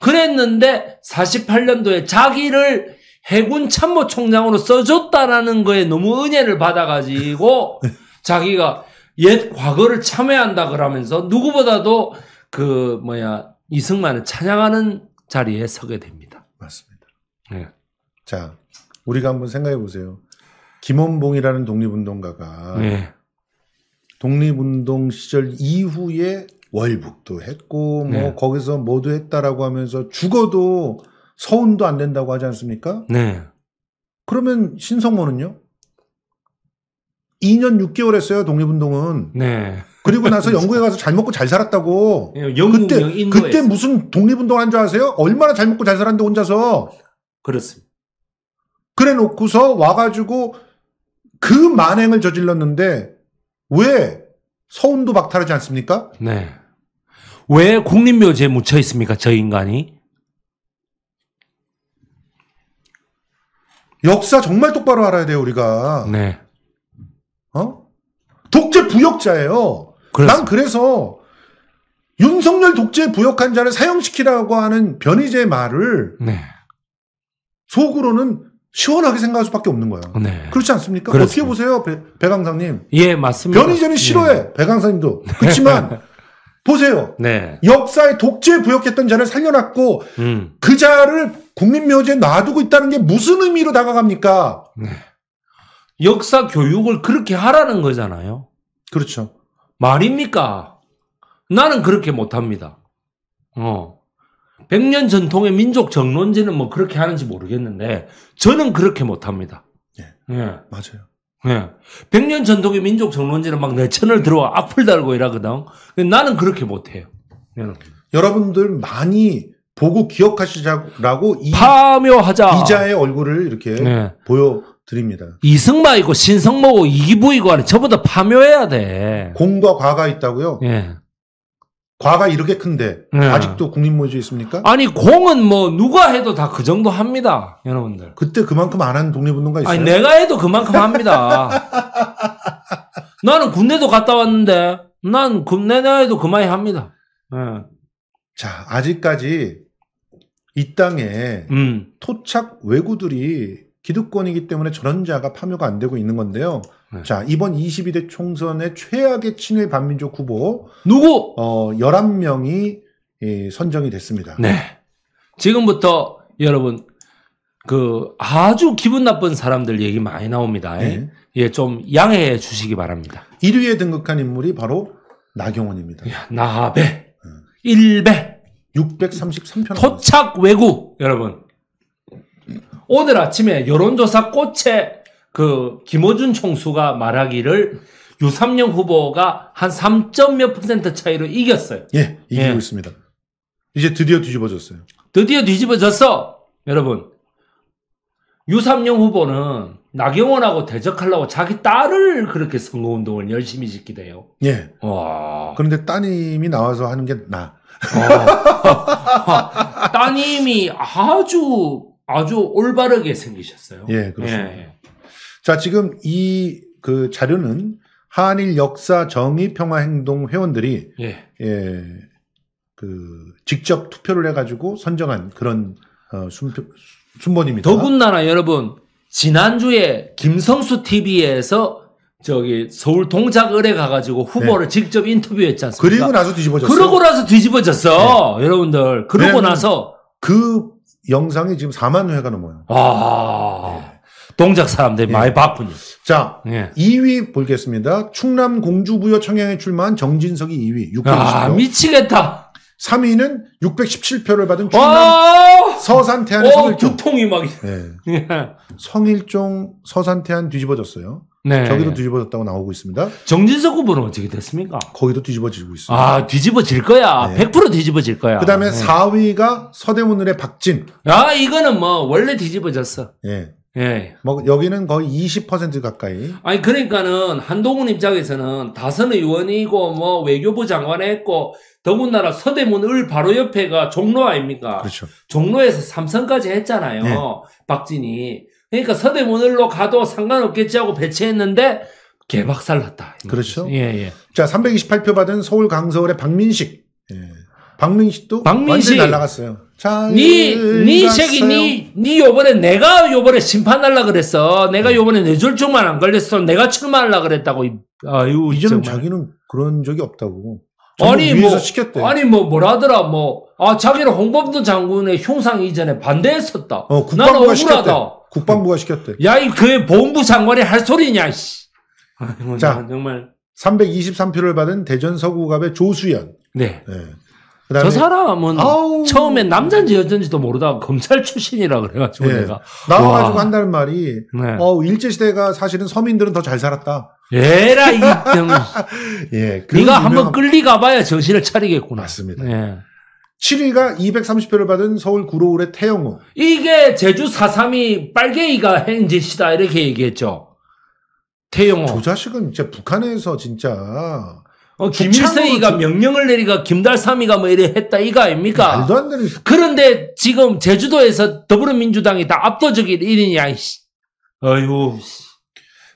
그랬는데 사십팔 년도에 자기를 해군 참모총장으로 써줬다라는 거에 너무 은혜를 받아가지고 자기가 옛 과거를 참회한다 그러면서 누구보다도 그 뭐야 이승만을 찬양하는 자리에 서게 됩니다. 맞습니다. 네. 자, 우리가 한번 생각해 보세요. 김원봉이라는 독립운동가가 네. 독립운동 시절 이후에 월북도 했고 뭐 네. 거기서 모두 했다라고 하면서 죽어도 서운도 안 된다고 하지 않습니까? 네. 그러면 신성모는요? 이 년 육 개월 했어요, 독립운동은. 네. 그리고 나서 영국에 가서 잘 먹고 잘 살았다고. 네, 영국, 그때, 인도에서. 그때 무슨 독립운동을 한 줄 아세요? 얼마나 잘 먹고 잘 살았는데 혼자서. 그렇습니다. 그래 놓고서 와가지고 그 만행을 저질렀는데 왜 서운도 박탈하지 않습니까? 네. 왜 국립묘지에 묻혀 있습니까, 저 인간이? 역사 정말 똑바로 알아야 돼요, 우리가. 네. 어? 독재 부역자예요. 그렇습니다. 난 그래서 윤석열 독재 부역한 자를 사형시키라고 하는 변희재의 말을 네. 속으로는 시원하게 생각할 수밖에 없는 거야. 네. 그렇지 않습니까? 그렇습니다. 어떻게 보세요, 배, 배 강사님? 예, 맞습니다. 변희재는 싫어해, 네. 배 강사님도. 그렇지만 보세요. 네. 역사에 독재 부역했던 자를 살려놨고 음. 그 자를 국립묘지에 놔두고 있다는 게 무슨 의미로 다가갑니까? 네. 역사 교육을 그렇게 하라는 거잖아요. 그렇죠. 말입니까? 나는 그렇게 못합니다. 어. 백 년 전통의 민족 정론지는 뭐 그렇게 하는지 모르겠는데 저는 그렇게 못합니다. 예. 예. 맞아요. 예. 백 년 전통의 민족 정론지는 막 내천을 들어와 악플 달고 이러거든. 근데 나는 그렇게 못해요. 예. 여러분들 많이 보고 기억하시자라고 이, 파묘하자. 이자의 얼굴을 이렇게 네. 보여드립니다. 이승만이고 신성모고 이기부이고 하는 저보다 파묘해야 돼. 공과 과가 있다고요? 네. 과가 이렇게 큰데 네. 아직도 국립묘지에 있습니까? 아니 공은 뭐 누가 해도 다 그 정도 합니다. 여러분들. 그때 그만큼 안 하는 독립운동가 있어요? 아니 내가 해도 그만큼 합니다. 나는 군대도 갔다 왔는데 난 내가 해도 그만이 합니다. 네. 자, 아직까지 이 땅에 음. 토착 왜구들이 기득권이기 때문에 저런 자가 파묘가 안 되고 있는 건데요. 네. 자, 이번 이십이 대 총선의 최악의 친일 반민족 후보 누구? 어, 열한 명이 예, 선정이 됐습니다. 네. 지금부터 여러분 그 아주 기분 나쁜 사람들 얘기 많이 나옵니다. 네. 예, 좀 양해해 주시기 바랍니다. 일 위에 등극한 인물이 바로 나경원입니다. 나배 일배 육백삼십삼 편 토착 왜구 여러분. 오늘 아침에 여론조사 꽃에 그 김어준 총수가 말하기를 유삼영 후보가 한 삼 점 몇 퍼센트 차이로 이겼어요. 예, 이기고 예. 있습니다. 이제 드디어 뒤집어졌어요. 드디어 뒤집어졌어. 여러분. 유삼영 후보는 나경원하고 대적하려고 자기 딸을 그렇게 선거운동을 열심히 시키대요. 예. 와. 그런데 따님이 나와서 하는 게 나. 어. 따님이 아주 아주 올바르게 생기셨어요. 예, 그렇습니다. 예. 자, 지금 이 그 자료는 한일 역사 정의 평화 행동 회원들이 예. 예, 그 직접 투표를 해가지고 선정한 그런 어, 순표, 순번입니다. 더군다나 여러분. 지난주에 김성수 티비에서 저기 서울 동작을에 가가지고 후보를 네. 직접 인터뷰했지 않습니까? 그리고 나서 뒤집어졌어. 그러고 나서 뒤집어졌어. 네. 여러분들. 그러고 나서. 그 영상이 지금 사만 회가 넘어요. 아. 네. 동작 사람들이 예. 많이 봤군요. 자, 예. 이 위 보겠습니다. 충남 공주부여 청양에 출마한 정진석이 이 위. 육백이십 표. 아, 미치겠다. 삼 위는 육백십칠 표를 받은 충남 서산 태안의 성일종. 두통이 막. 네. 예. 성일종 서산 태안 뒤집어졌어요. 네. 저기도 뒤집어졌다고 나오고 있습니다. 정진석 후보는 어떻게 됐습니까? 거기도 뒤집어지고 있습니다. 아, 뒤집어질 거야. 네. 백 퍼센트 뒤집어질 거야. 그 다음에 네. 사 위가 서대문을의 박진. 아, 이거는 뭐 원래 뒤집어졌어. 예. 예. 뭐 여기는 거의 이십 퍼센트 가까이. 아니 그러니까는 한동훈 입장에서는 다선 의원이고 뭐 외교부 장관했고 더군다나 서대문을 바로 옆에가 종로 아닙니까? 그렇죠. 종로에서 삼선까지 했잖아요. 네. 박진이. 그러니까 서대문을로 가도 상관없겠지 하고 배치했는데 개박살났다. 그렇죠. 예예. 예. 자 삼백이십팔 표 받은 서울 강서울의 박민식. 예. 박민식도 완전히 날라갔어요. 니, 니 책이, 니, 니 요번에 내가 요번에 심판하려고 그랬어. 내가 요번에 뇌졸중만 안 걸렸어. 내가 출마하려고 그랬다고. 아유, 이제는 자기는 그런 적이 없다고. 아니, 뭐, 시켰대. 아니, 뭐, 뭐라더라, 뭐. 아, 자기는 홍범도 장군의 흉상 이전에 반대했었다. 어, 국방부가 나는 억울하다. 국방부가 시켰대. 야, 이, 그 보훈부 장관이 할 소리냐, 씨. 아유, 자, 정말. 삼백이십삼 표를 받은 대전 서구갑의 조수연. 네. 네. 저 사람은 아우. 처음에 남자인지 여자인지도 모르다가 검찰 출신이라 그래가지고 네. 내가 나와가지고 한다는 말이 네. 어 일제시대가 사실은 서민들은 더 잘 살았다. 에라 이 예, 네가 유명한... 한번 끌리가봐야 정신을 차리겠구나. 맞습니다. 네. 칠 위가 이백삼십 표를 받은 서울 구로울의 태영호. 이게 제주 사 삼이 빨갱이가 행진시다 이렇게 얘기했죠. 태영호. 저 자식은 진짜 북한에서 진짜. 어, 김일성이가 명령을 내리가 김달삼이가 뭐 이래 했다 이거 아닙니까? 말도 안 되는. 그런데 지금 제주도에서 더불어민주당이 다 압도적인 일 위냐 이씨. 어이구.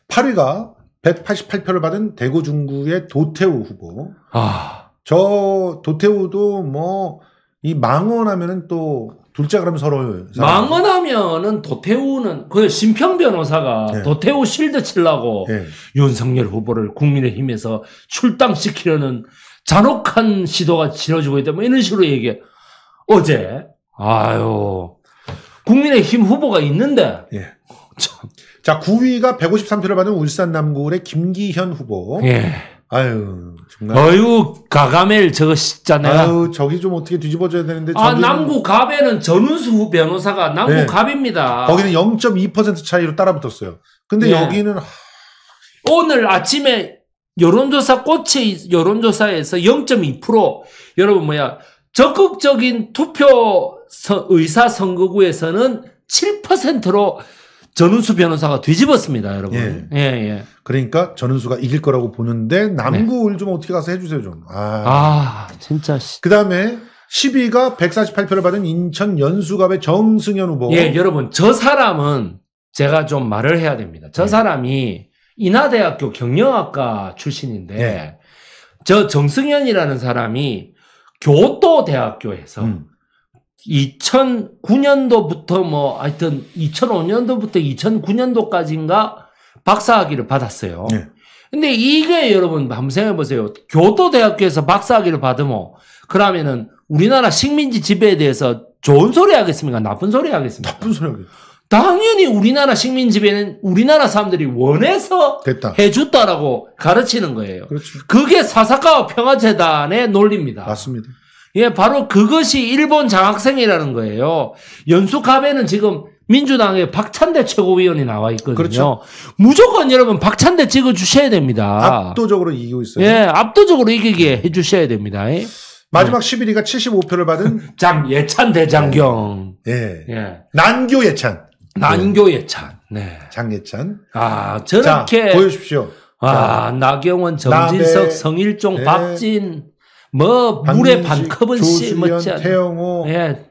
팔 위가 백팔십팔 표를 받은 대구 중구의 도태우 후보. 아. 저 도태우도 뭐 이 망언하면은 또 둘째 그러면 서로 망언하면은 도태우는 그 신평 변호사가 네. 도태우 실드 치려고 네. 윤석열 후보를 국민의힘에서 출당시키려는 잔혹한 시도가 치러지고 있다 뭐 이런 식으로 얘기해. 어제 아유 국민의힘 후보가 있는데 네. 참. 자 구 위가 백오십삼 표를 받은 울산 남구의 김기현 후보. 네. 아유, 정말. 어유, 가가멜, 저거, 진짜 내가. 아유, 저기 좀 어떻게 뒤집어줘야 되는데. 아, 남구 갑에는 전은수 변호사가 남구 네. 갑입니다. 거기는 영 점 이 퍼센트 차이로 따라 붙었어요. 근데 네. 여기는. 오늘 아침에 여론조사 꽃의 여론조사에서 영 점 이 퍼센트. 여러분, 뭐야. 적극적인 투표 의사 선거구에서는 칠 퍼센트로 전은수 변호사가 뒤집었습니다, 여러분. 예, 예. 예. 그러니까 전은수가 이길 거라고 보는데 남구을 네. 좀 어떻게 가서 해주세요, 좀. 아, 아 진짜. 그 다음에 십 위가 백사십팔 표를 받은 인천 연수갑의 정승현 후보. 예, 여러분 저 사람은 제가 좀 말을 해야 됩니다. 저 네. 사람이 인하대학교 경영학과 출신인데 네. 저 정승현이라는 사람이 교토대학교에서 음. 이천구 년도부터 뭐 하여튼 이천오 년도부터 이천구 년도까지인가 박사학위를 받았어요. 네. 근데 이게 여러분 한번 생각해 보세요. 교토대학교에서 박사학위를 받으면 그러면은 우리나라 식민지 지배에 대해서 좋은 소리 하겠습니까? 나쁜 소리 하겠습니까? 나쁜 소리 하겠습니까? 당연히 우리나라 식민지 지배는 우리나라 사람들이 원해서 됐다. 해줬다라고 가르치는 거예요. 그렇죠. 그게 사사카와 평화재단의 논리입니다. 맞습니다. 예, 바로 그것이 일본 장학생이라는 거예요. 연수갑에는 지금 민주당의 박찬대 최고위원이 나와 있거든요. 그렇죠. 무조건 여러분 박찬대 찍어주셔야 됩니다. 압도적으로 이기고 있어요. 예, 압도적으로 이기게 해주셔야 됩니다. 마지막 십일 위가 칠십오 표를 받은 장예찬 대장경. 예. 예. 난교예찬. 난교예찬. 네. 장예찬. 아, 저렇게. 자, 보여주십시오. 아, 나경원, 정진석, 성일종, 네. 박진. 뭐 물에 반 컵은 씹었지. 태영호, 예,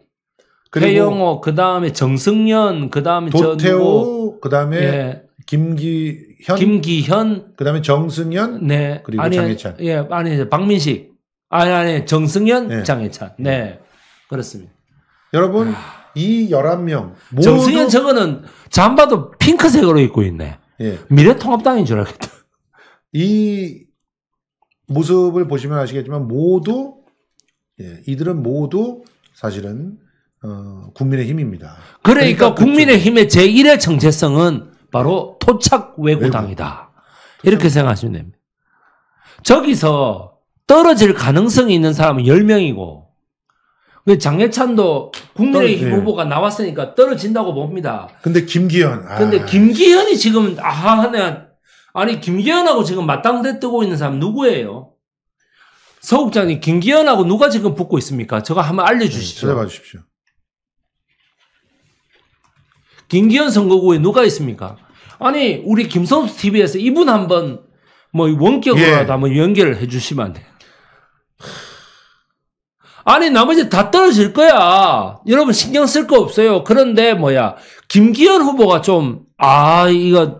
태영호, 그 다음에 정승현, 그 다음에 도태우, 그 다음에 예. 김기현, 김기현, 그 다음에 정승현, 네, 그리고 아니, 장예찬, 예, 아니 박민식, 아니 아니 정승현, 예. 장예찬, 네, 예. 그렇습니다. 여러분 아... 이 열한 명 모두 정승현 저거는 잠바도 핑크색으로 입고 있네. 예, 미래통합당인 줄 알겠다. 이 모습을 보시면 아시겠지만 모두 예, 이들은 모두 사실은 어, 국민의힘입니다. 그러니까, 그러니까 국민의힘의 제일의 정체성은 바로 토착 왜구당이다. 이렇게 생각하시면 됩니다. 저기서 떨어질 가능성이 있는 사람은 열 명이고 장예찬도 국민의힘 떨어지. 후보가 나왔으니까 떨어진다고 봅니다. 근데 김기현. 아. 근데 김기현이 지금 아, 네. 아니 김기현하고 지금 맞땅대 뜨고 있는 사람 누구예요? 서국장님 김기현하고 누가 지금 붙고 있습니까? 저거 한번 알려주시죠. 네, 찾아봐 주십시오. 김기현 선거구에 누가 있습니까? 아니 우리 김성수 티비에서 이분 한번 뭐 원격으로라도 예. 한번 연결을 해주시면 안 돼요. 아니 나머지 다 떨어질 거야. 여러분 신경 쓸 거 없어요. 그런데 뭐야 김기현 후보가 좀 아 이거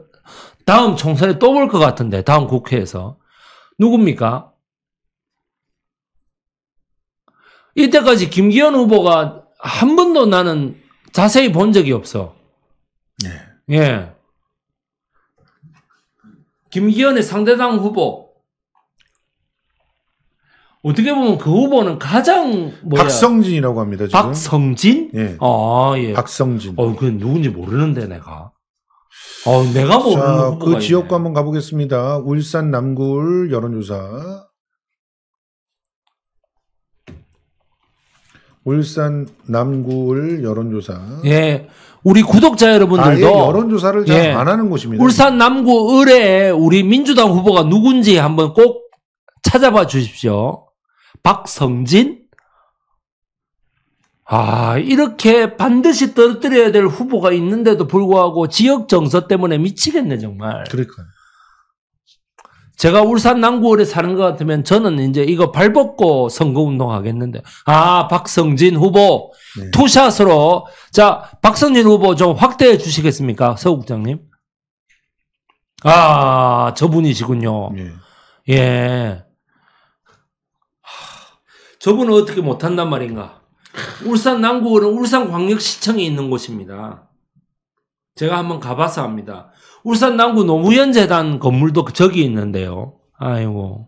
다음 총선에 또 볼 것 같은데 다음 국회에서 누굽니까? 이때까지 김기현 후보가 한 번도 나는 자세히 본 적이 없어. 네. 예. 김기현의 상대당 후보. 어떻게 보면 그 후보는 가장 뭐야? 박성진이라고 합니다. 지금. 박성진? 예. 아 예. 박성진. 어, 그 누군지 모르는데 내가. 어, 내가 모르는. 자, 후보가 그 있네. 지역구 한번 가보겠습니다. 울산 남구을 여론조사. 울산 남구을 여론조사. 예. 우리 구독자 여러분들도 아예 여론조사를 잘 안 예. 하는 곳입니다. 울산 남구을에 우리 민주당 후보가 누군지 한번 꼭 찾아봐 주십시오. 박성진? 아, 이렇게 반드시 떨어뜨려야 될 후보가 있는데도 불구하고 지역 정서 때문에 미치겠네, 정말. 그러니까요. 제가 울산 남구을에 사는 것 같으면 저는 이제 이거 발벗고 선거운동 하겠는데. 아, 박성진 후보. 네. 투샷으로. 자, 박성진 후보 좀 확대해 주시겠습니까? 서 국장님. 아, 저분이시군요. 네. 예. 저분은 어떻게 못한단 말인가. 울산 남구는 울산광역시청이 있는 곳입니다. 제가 한번 가봐서 압니다. 울산 남구 노무현재단 건물도 저기 있는데요. 아이고.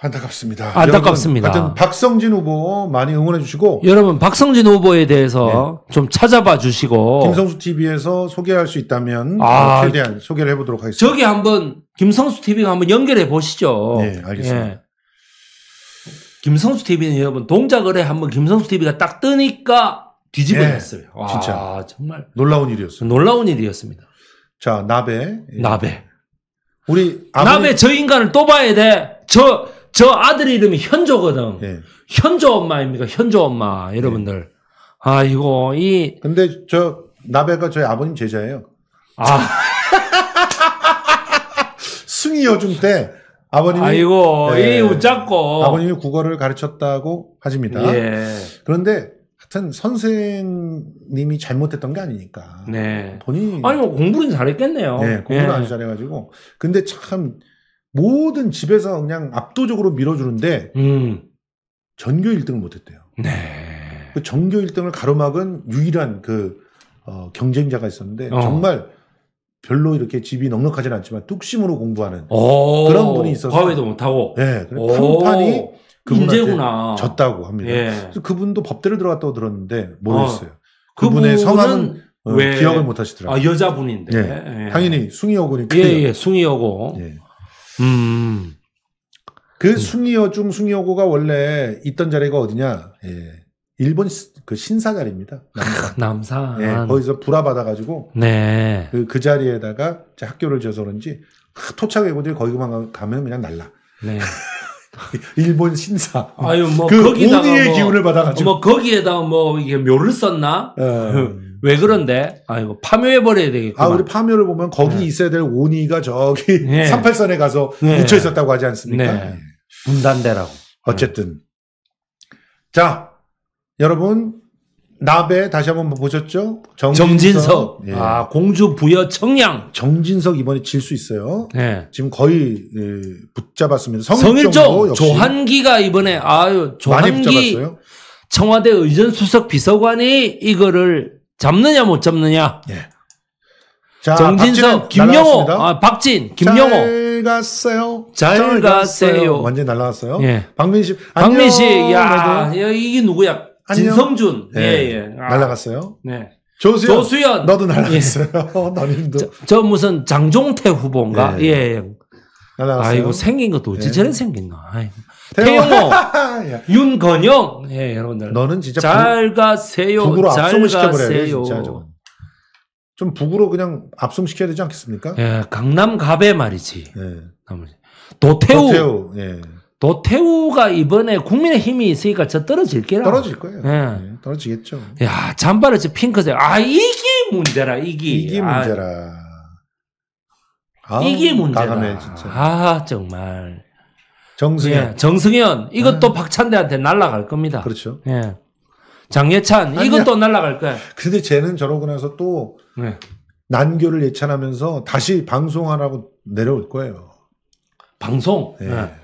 안타깝습니다. 안타깝습니다. 여러분, 하여튼 박성진 후보 많이 응원해 주시고. 여러분 박성진 후보에 대해서 네. 좀 찾아봐 주시고. 김성수 티비에서 소개할 수 있다면 아, 최대한 소개를 해보도록 하겠습니다. 저기 한번 김성수 티비가 한번 연결해 보시죠. 네, 알겠습니다. 예. 김성수 티비는 여러분 동작을 해 한번 김성수 티비가 딱 뜨니까 뒤집어졌어요. 네, 와, 진짜 정말 놀라운 일이었어요. 놀라운 일이었습니다. 자, 나베. 나베. 우리 아버님. 나베 저 인간을 또 봐야 돼. 저 저 아들 이름이 현조거든. 예. 현조 엄마입니까? 현조 엄마 여러분들. 예. 아이고 이. 근데 저 나베가 저희 아버님 제자예요. 아. 승희 여중 때 아버님이. 아이고 네, 이 웃자고. 아버님이 국어를 가르쳤다고 하십니다. 예. 그런데 하여튼 선생님이 잘못했던 게 아니니까. 네. 본인이. 아니 뭐 공부는 잘했겠네요. 네, 공부는 예. 아주 잘해가지고. 근데 참. 모든 집에서 그냥 압도적으로 밀어주는데 음. 전교 일 등을 못했대요. 네. 그 전교 일 등을 가로막은 유일한 그 어, 경쟁자가 있었는데 어. 정말 별로 이렇게 집이 넉넉하지는 않지만 뚝심으로 공부하는 오. 그런 분이 있어서 과외도 못하고 네, 평판이 그분한테 인재구나. 졌다고 합니다. 예. 그래서 그분도 법대를 들어갔다고 들었는데 모르겠어요. 어. 그분의 성함은 어, 기억을 못하시더라고요. 아, 여자분인데 네. 예. 당연히 숭이여고니까 예예 예. 숭이여고 예. 음. 그 음. 숭이여 중 숭이여고가 원래 있던 자리가 어디냐? 예. 일본 그 신사 자리입니다. 남산. 남산. 예. 거기서 불화 받아가지고. 네. 그, 그 자리에다가 학교를 지어서 그런지 토착 외고들이 거기만 가면 그냥 날라. 네. 일본 신사. 아유 뭐 그 거기다가 오니의 뭐, 기운을 받아가지고. 뭐 거기에다가 뭐 이게 묘를 썼나? 음. 왜 그런데? 아이고, 파묘해버려야 되겠구나. 아, 우리 파묘를 보면 거기 네. 있어야 될 오니가 저기 네. 삼팔선에 가서 네. 묻혀 있었다고 하지 않습니까? 네. 분단대라고. 어쨌든. 네. 자, 여러분, 나베 다시 한번 보셨죠? 정진석. 정진석. 예. 아, 공주 부여 청량. 정진석 이번에 질 수 있어요. 네. 지금 거의 예, 붙잡았습니다. 성일종. 조한기가 이번에, 아유, 조한기. 많이 붙잡았어요. 청와대 의전수석 비서관이 이거를 잡느냐 못 잡느냐. 예. 자, 정진석, 김영호, 아, 박진, 김영호. 잘 갔어요. 잘, 잘 갔어요. 갔어요. 완전히 날라갔어요. 예. 박민식. 박민식. 야, 야, 이게 누구야? 안녕. 진성준. 예, 예. 예. 아. 날라갔어요. 네. 조수연, 조수연. 너도 날라갔어요. 예. 너님도. 저, 저 무슨 장종태 후보인가? 예. 예. 날라갔어요. 아이고 생긴 것도 어찌 저래 예. 생겼나. 아이고. 태영호, 윤건영, 예 여러분들. 너는 진짜 잘 가세요. 북으로 압송을 시켜버려요. 진짜 저건. 좀 북으로 그냥 압송시켜야 되지 않겠습니까? 예, 강남 갑에 말이지. 예. 도태우. 도태우. 예. 도태우가 이번에 국민의힘이 있으니까 저 떨어질 게라. 떨어질 거예요. 예. 떨어지겠죠. 야, 잠바를 저 핑크색. 아, 이게 문제라, 이게. 이게 문제라. 아, 이게 문제라. 까가네, 진짜. 아, 정말. 정승현. 예, 정승현. 이것도 아. 박찬대한테 날아갈 겁니다. 그렇죠. 예. 장예찬. 아니야. 이것도 날아갈 거야. 근데 쟤는 저러고 나서 또 네. 난교를 예찬하면서 다시 방송하라고 내려올 거예요. 방송? 네. 네.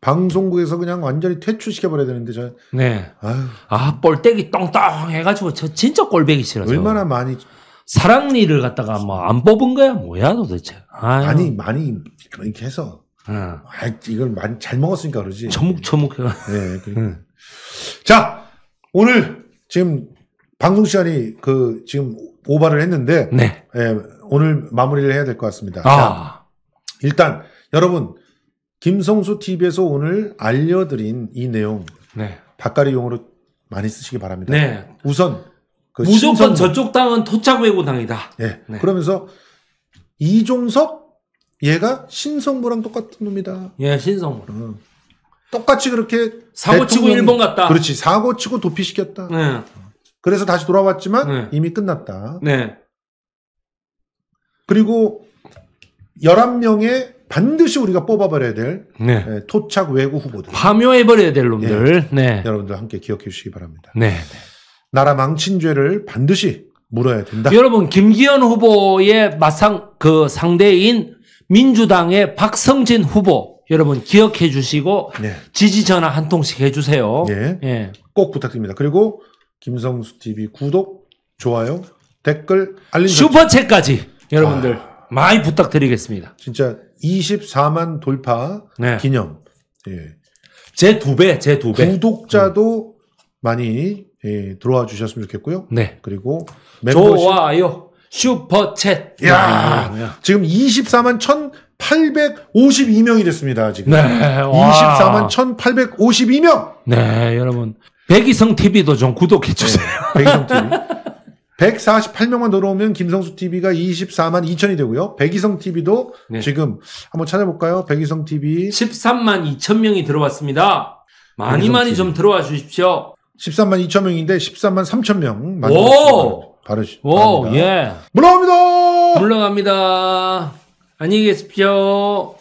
방송국에서 그냥 완전히 퇴출시켜버려야 되는데, 저. 네. 아유. 아, 뻘떼기 똥똥 해가지고, 저 진짜 꼴배기 싫어서. 얼마나 많이. 사랑니를 갖다가 뭐 안 뽑은 거야? 뭐야, 도대체. 아유. 아니, 많이 이렇게 해서. 네. 아, 이걸 많이 잘 먹었으니까 그러지. 처묵처묵해. 네. 그러니까. 네. 자, 오늘 지금 방송 시간이 그 지금 오바를 했는데. 네. 예, 오늘 마무리를 해야 될 것 같습니다. 아. 자, 일단, 여러분. 김성수 티비에서 오늘 알려드린 이 내용 네. 박가리 용어로 많이 쓰시기 바랍니다. 네. 우선 그 무조건 신성모. 저쪽 당은 토착 외고 당이다. 네. 네. 그러면서 이종섭 얘가 신성모랑 똑같은 놈이다. 예, 신성모. 어. 똑같이 그렇게 사고치고 일본 갔다. 그렇지. 사고치고 도피시켰다. 네. 그래서 다시 돌아왔지만 네. 이미 끝났다. 네. 그리고 열한 명의 반드시 우리가 뽑아버려야 될 네. 예, 토착 외구 후보들. 파묘해버려야 될 놈들. 예, 네. 여러분들 함께 기억해 주시기 바랍니다. 네. 나라 망친 죄를 반드시 물어야 된다. 여러분 김기현 후보의 마상 그 상대인 민주당의 박성진 후보 여러분 기억해 주시고 네. 지지 전화 한 통씩 해주세요. 예. 예. 꼭 부탁드립니다. 그리고 김성수 티비 구독, 좋아요, 댓글, 알림 슈퍼챗까지 여러분들 아... 많이 부탁드리겠습니다. 진짜 이십사만 돌파 네. 기념. 예. 제 두 배, 제 두 배. 구독자도 음. 많이 예, 들어와 주셨으면 좋겠고요. 네. 그리고 멤버십. 좋아요. 슈퍼챗. 야, 지금 이십사만 천팔백오십이 명이 됐습니다. 지금. 네. 이십사만 천팔백오십이 명. 네, 여러분. 백이성 티비도 좀 구독해 주세요. 네. 백이성 티비. 백사십팔 명만 들어오면 김성수 티비가 이십사만 이천이 되고요. 백이성 티비도 네. 지금 한번 찾아볼까요? 백이성 티비 십삼만 이천 명이 들어왔습니다. 많이 많이 티비. 좀 들어와 주십시오. 십삼만 이천 명인데 십삼만 삼천 명. 오! 바르시. 오, 바랍니다. 예. 물러갑니다. 물러갑니다. 안녕히 계십시오.